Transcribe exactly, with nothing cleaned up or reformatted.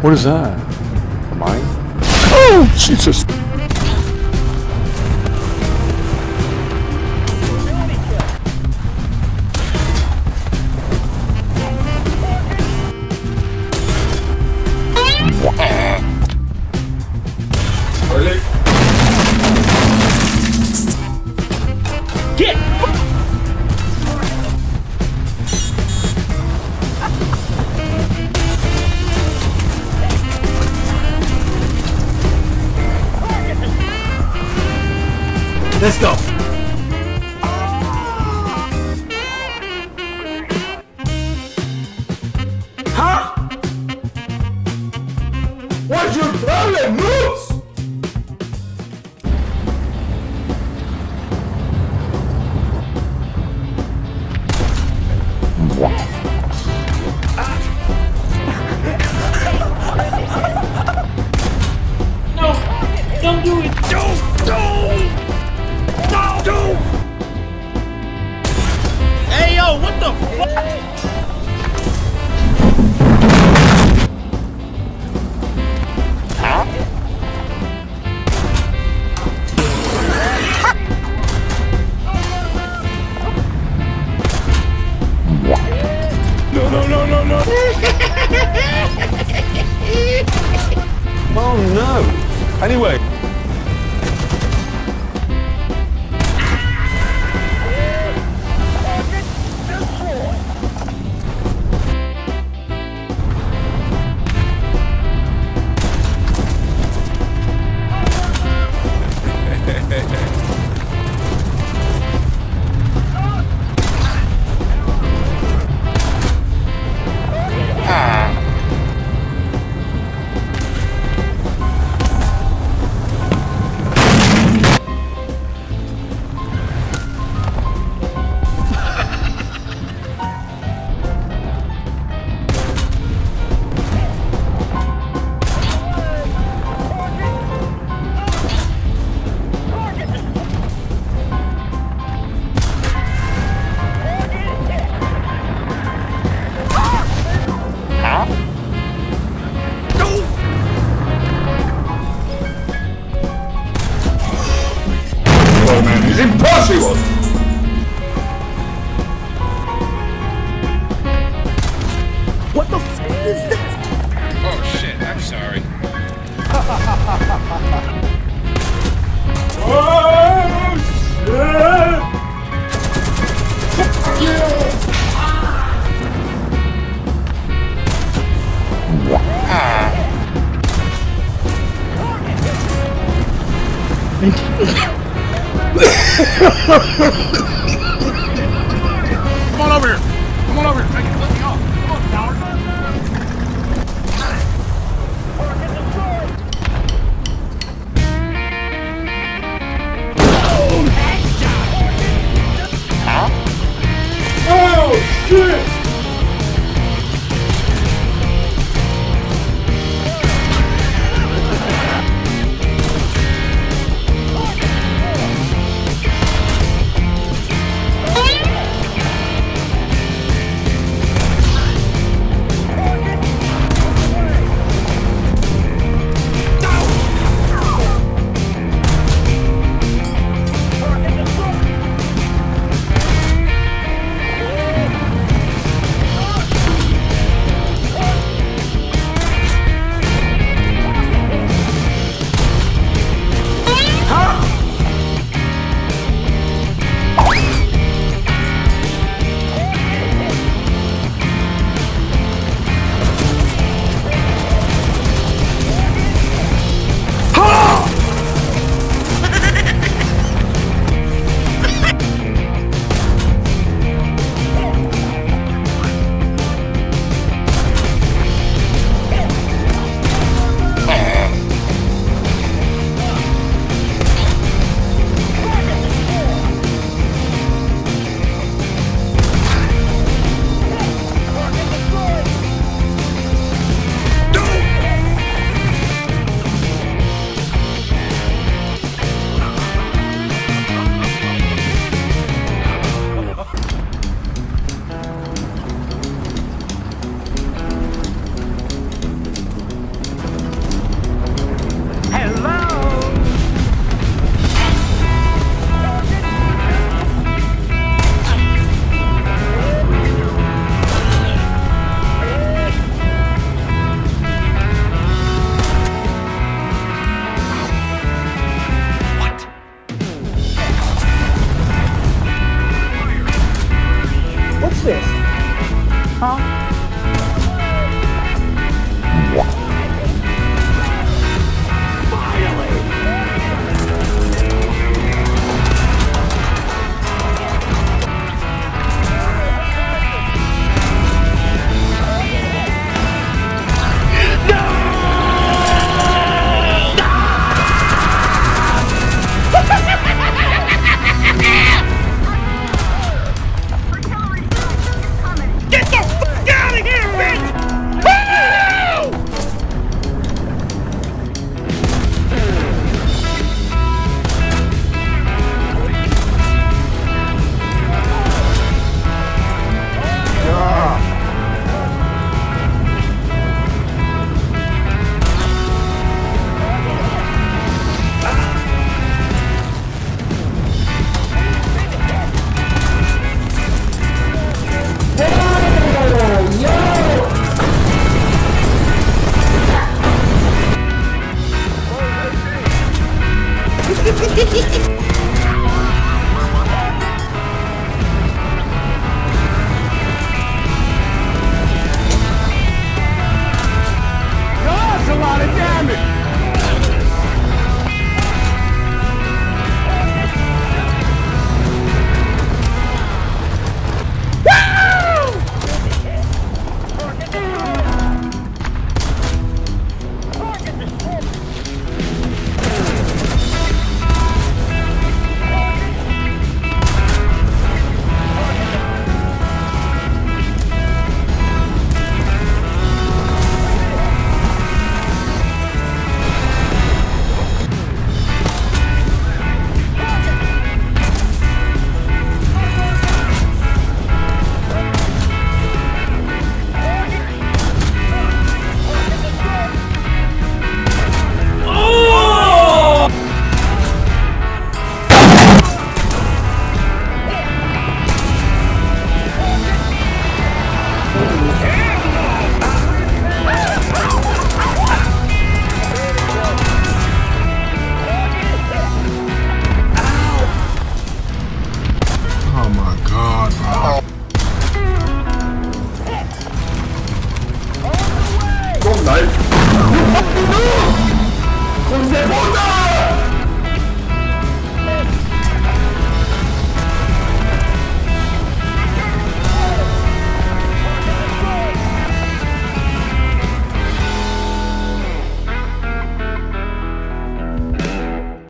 What is that? A mine? Oh, Jesus! Get! Let's go! Huh? What's your problem, Moose? Don't do it! Don't! Don't! Don't! Don't! Hey yo, what the fuck? Huh? No, no, no, no, no! Oh no! Anyway. Impossible! What the f is this? Oh shit, I'm sorry. Oh shit! Yeah. Ah. Ha ha ha!